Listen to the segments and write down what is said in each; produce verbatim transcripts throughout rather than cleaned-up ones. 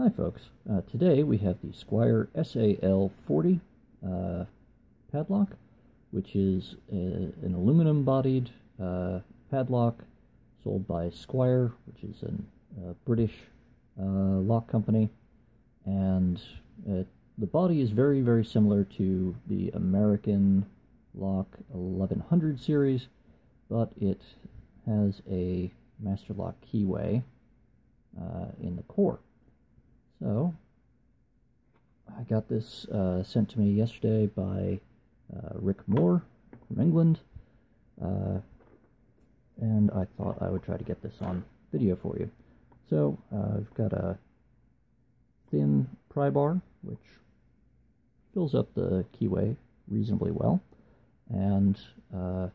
Hi folks, uh, today we have the Squire S A L forty uh, padlock, which is a, an aluminum bodied uh, padlock sold by Squire, which is a uh, British uh, lock company, and uh, the body is very very similar to the American Lock eleven hundred series, but it has a Master Lock keyway uh, in the core. So, I got this uh, sent to me yesterday by uh, Rik Moore from England, uh, and I thought I would try to get this on video for you. So, uh, I've got a thin pry bar, which fills up the keyway reasonably well, and uh, a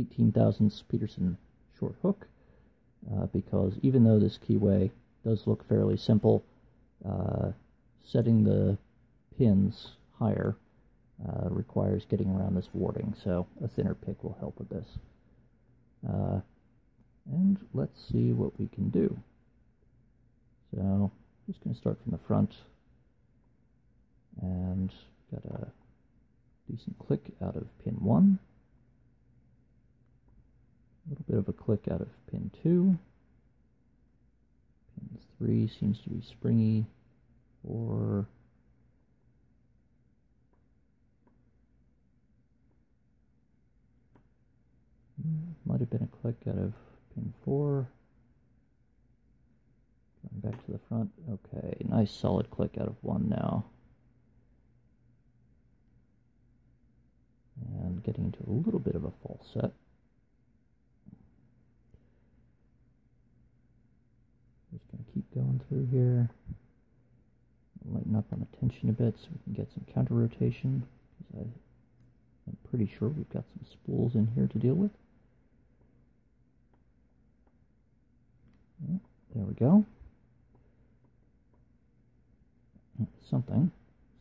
eighteen thousandths Peterson short hook, uh, because even though this keyway does look fairly simple, uh, setting the pins higher uh, requires getting around this warding, so a thinner pick will help with this. Uh, and let's see what we can do. So I'm just going to start from the front, and got a decent click out of pin one, a little bit of a click out of pin two, three seems to be springy, or might have been a click out of pin four. Going back to the front, okay, nice solid click out of one now, and getting into a little bit of a falset. Just going to keep going through here, lighten up on the tension a bit so we can get some counter rotation, because I'm pretty sure we've got some spools in here to deal with. There we go. Something.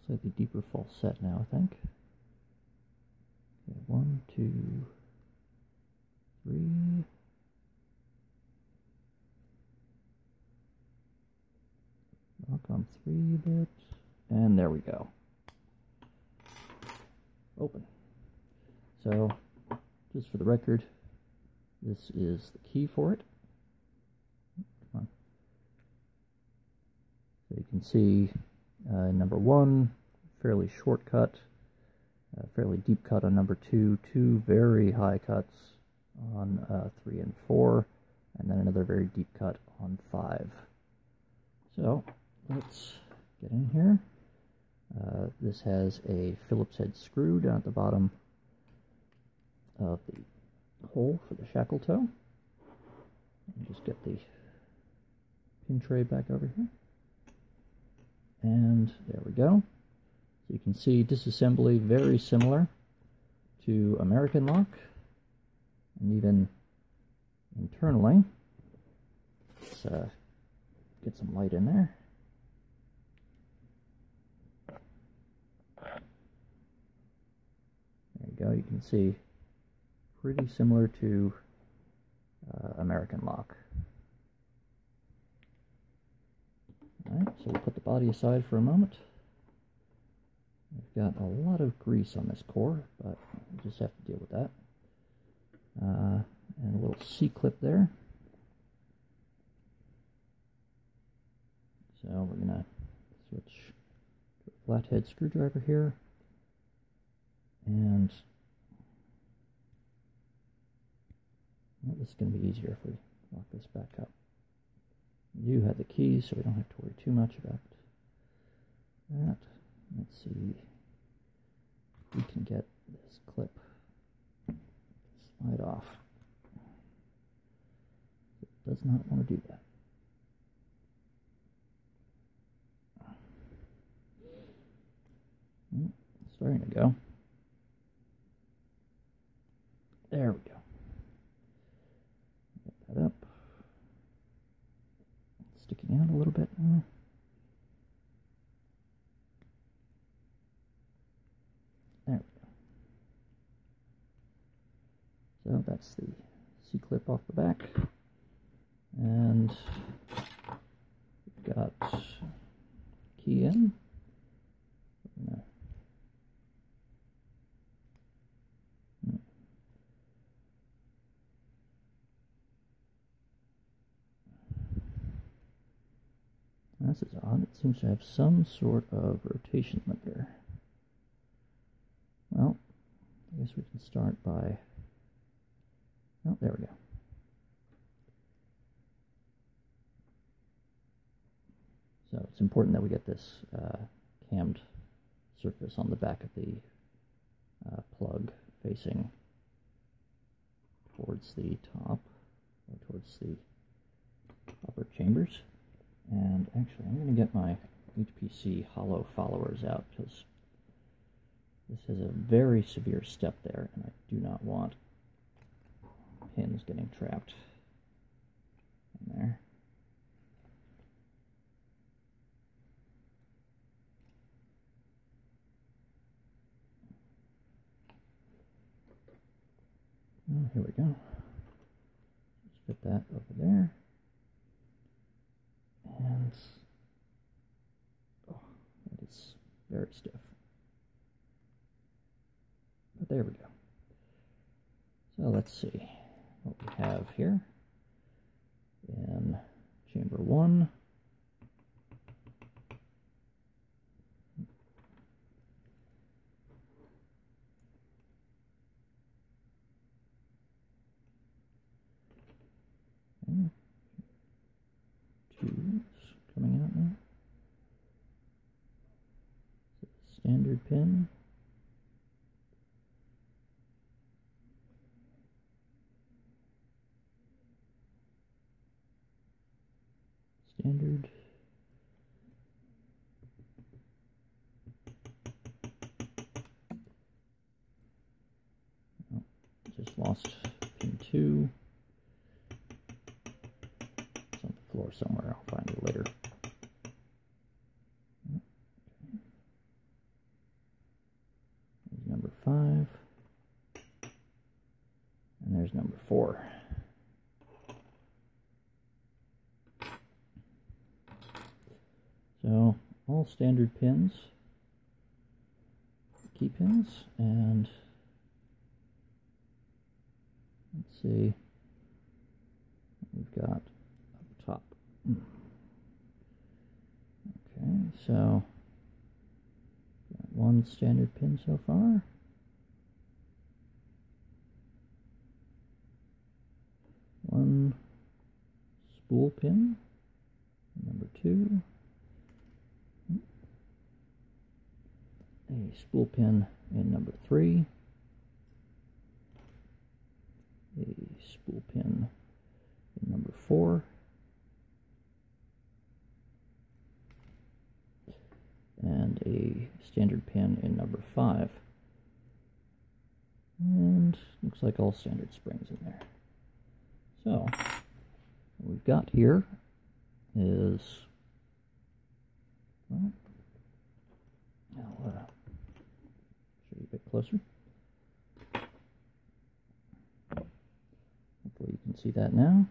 Slightly deeper falset now, I think. Okay, one, two, three. Lock on three bit, and there we go. Open. So, just for the record, this is the key for it. Come on. So you can see uh, number one, fairly short cut, uh, fairly deep cut on number two, two very high cuts on uh, three and four, and then another very deep cut on five. So, let's get in here. Uh, this has a Phillips head screw down at the bottom of the hole for the shackle toe. And just get the pin tray back over here. And there we go. So you can see disassembly very similar to American Lock. And even internally, let's uh, get some light in there. Go, you can see pretty similar to uh, American Lock. Alright, so we'll put the body aside for a moment. We've got a lot of grease on this core, but we'll just have to deal with that. Uh, and a little C-clip there. So we're going to switch to a flathead screwdriver here. And well, this is going to be easier if we lock this back up. You have the key, so we don't have to worry too much about that. Let's see if we can get this clip slide off. It does not want to do that. Well, it's starting to go. There we go. Get that up. It's sticking out a little bit now. There we go. So that's the C-clip off the back. And we've got Ian? No. No. This is odd. It seems to have some sort of rotation limiter. Well, I guess we can start by... Oh, there we go. So it's important that we get this uh, cammed surface on the back of the uh, plug facing towards the top, or towards the upper chambers. And actually, I'm going to get my H P C hollow followers out, because this has a very severe step there, and I do not want pins getting trapped in there. Oh, here we go. Let's fit that over there. And oh, that is very stiff. But there we go. So let's see what we have here. In chamber one, coming out now. Standard pin. Standard. Oh, just lost pin two. It's on the floor somewhere. I'll find it later. Five, and there's number four. So all standard pins, key pins, and let's see, we've got up top. Okay, so got one standard pin so far. One spool pin, number two, a spool pin in number three, a spool pin in number four, and a standard pin in number five, and looks like all standard springs in there. So, what we've got here is, well, I'll uh, show you a bit closer. Hopefully you can see that now.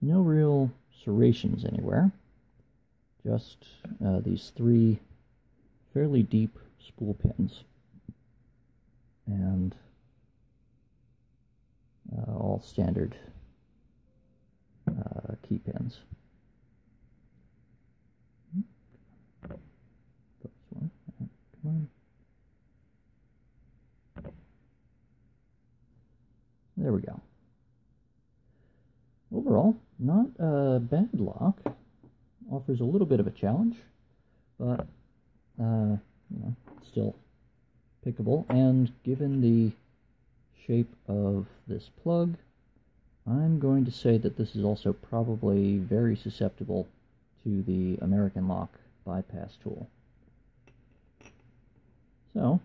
No real serrations anywhere, just uh, these three fairly deep spool pins. And... Uh, all standard uh, key pins. Come on. There we go. Overall, not a bad lock. Offers a little bit of a challenge, but uh, you know, still pickable. And given the shape of this plug, I'm going to say that this is also probably very susceptible to the American Lock bypass tool. So,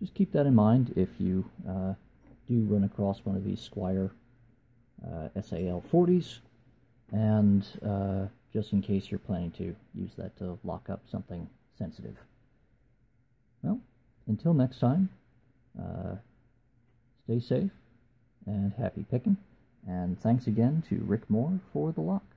just keep that in mind if you uh, do run across one of these Squire uh, S A L forties, and uh, just in case you're planning to use that to lock up something sensitive. Well, until next time, uh, stay safe and happy picking, and thanks again to Rik Moore for the lock.